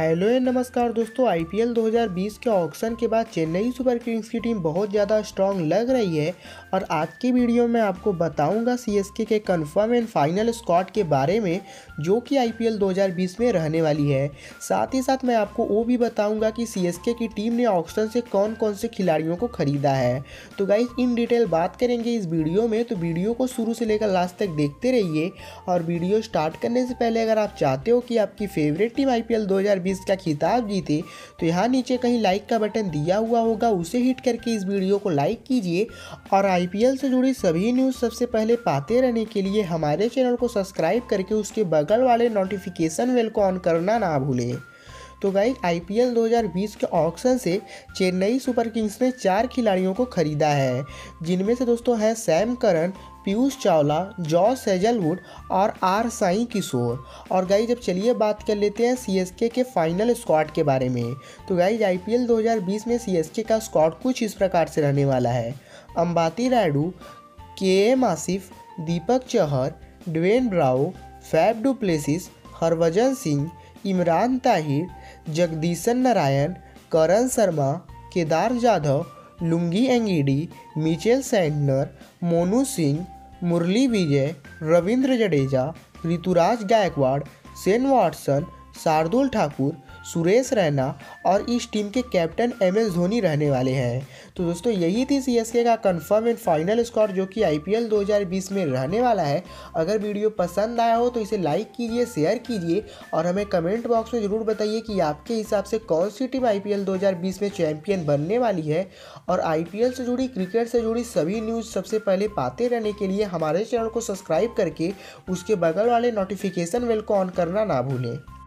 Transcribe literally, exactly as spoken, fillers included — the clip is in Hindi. हेलो एंड नमस्कार दोस्तों, आईपीएल दो हज़ार बीस के ऑक्शन के बाद चेन्नई सुपर किंग्स की टीम बहुत ज़्यादा स्ट्रांग लग रही है और आज की वीडियो में आपको बताऊंगा सीएसके के कंफर्म एंड फाइनल स्क्वाड के बारे में जो कि आईपीएल दो हज़ार बीस में रहने वाली है। साथ ही साथ मैं आपको वो भी बताऊंगा कि सीएसके की टीम ने ऑक्शन से कौन कौन से खिलाड़ियों को खरीदा है। तो गाइस इन डिटेल बात करेंगे इस वीडियो में, तो वीडियो को शुरू से लेकर लास्ट तक देखते रहिए। और वीडियो स्टार्ट करने से पहले अगर आप चाहते हो कि आपकी फेवरेट टीम आईपीएल दो हज़ार बीस इसका खिताब जीते तो यहाँ नीचे कहीं लाइक का बटन दिया हुआ होगा, उसे हिट करके इस वीडियो को लाइक कीजिए। और आईपीएल से जुड़ी सभी न्यूज़ सबसे पहले पाते रहने के लिए हमारे चैनल को सब्सक्राइब करके उसके बगल वाले नोटिफिकेशन बेल को ऑन करना ना भूलें। तो गाइस आईपीएल दो हज़ार बीस के ऑक्शन से चेन्नई सुपर किंग्स ने चार खिलाड़ियों को खरीदा है, जिनमें से दोस्तों है Sam Curran, Piyush Chawla, Josh Hazlewood और आर साई किशोर। और गाइस जब चलिए बात कर लेते हैं सीएसके के फाइनल स्क्वाड के बारे में। तो गाइस आईपीएल दो हज़ार बीस में सीएसके का स्क्वाड कुछ इस प्रकार से रहने वाला है: Ambati Rayudu, KM Asif, Deepak Chahar, Dwayne Bravo, Faf du Plessis, Harbhajan Singh, Imran Tahir, Jagadeesan Narayan, Karan Sharma, Kedar Jadhav, Lungi Ngidi, Mitchell Santner, Monu Singh, Murali Vijay, Ravindra Jadeja, Ruturaj Gaikwad, Shane Watson, Shardul Thakur, Suresh Raina और इस टीम के कैप्टन एमएस धोनी रहने वाले हैं। तो दोस्तों यही थी सीएसके का कंफर्म एंड फाइनल स्क्वाड जो कि आईपीएल दो हज़ार बीस में रहने वाला है। अगर वीडियो पसंद आया हो तो इसे लाइक कीजिए, शेयर कीजिए और हमें कमेंट बॉक्स में ज़रूर बताइए कि आपके हिसाब से कौन सी टीम आईपीएल दो हज़ार बीस में चैम्पियन बनने वाली है। और आईपीएल से जुड़ी, क्रिकेट से जुड़ी सभी न्यूज़ सबसे पहले पाते रहने के लिए हमारे चैनल को सब्सक्राइब करके उसके बगल वाले नोटिफिकेशन बेल को ऑन करना ना भूलें।